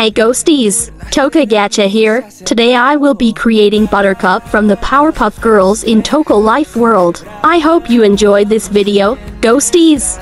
Hey ghosties, Toca Gacha here. Today I will be creating Buttercup from the Powerpuff Girls in Toca Life World. I hope you enjoy this video, ghosties.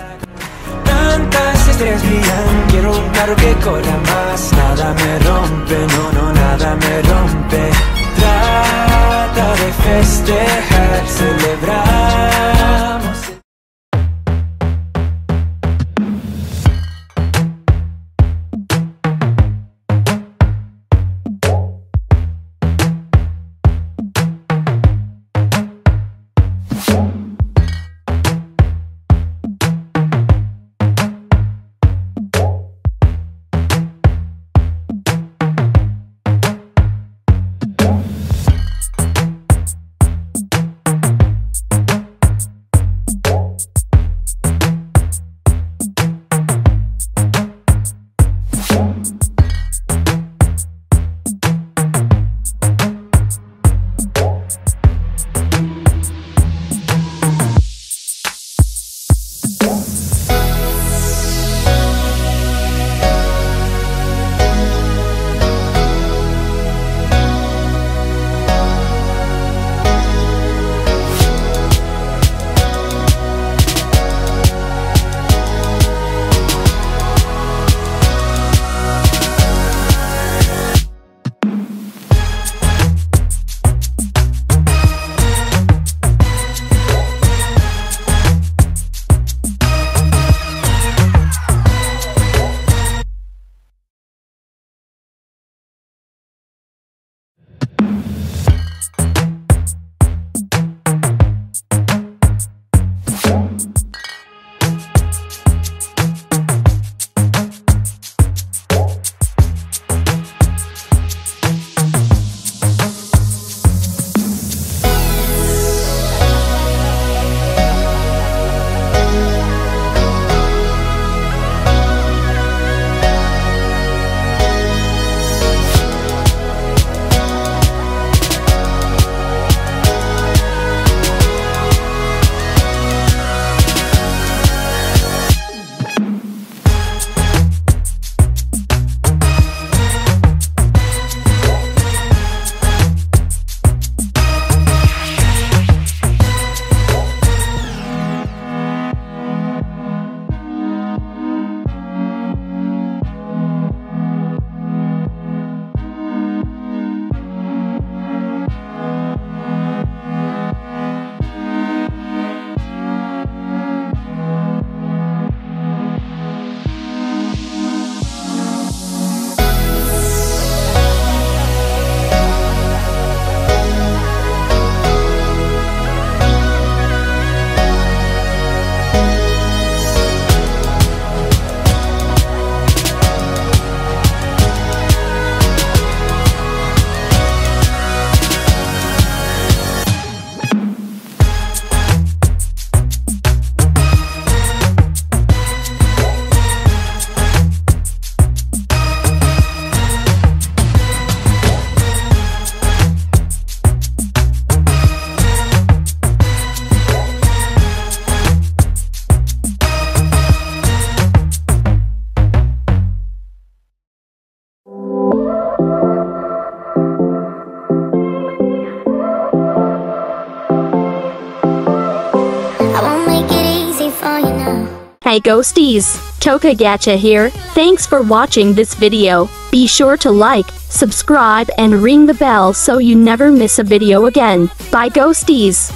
Hey ghosties, Toca Gacha here. Thanks for watching this video. Be sure to like, subscribe and ring the bell so you never miss a video again. Bye ghosties.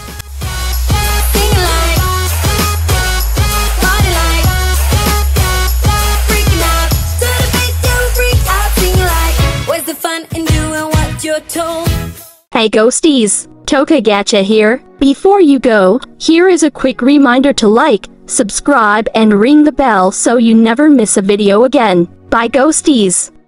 Hey ghosties, Toca Gacha here. Before you go, here is a quick reminder to like, subscribe and ring the bell so you never miss a video again. Bye ghosties!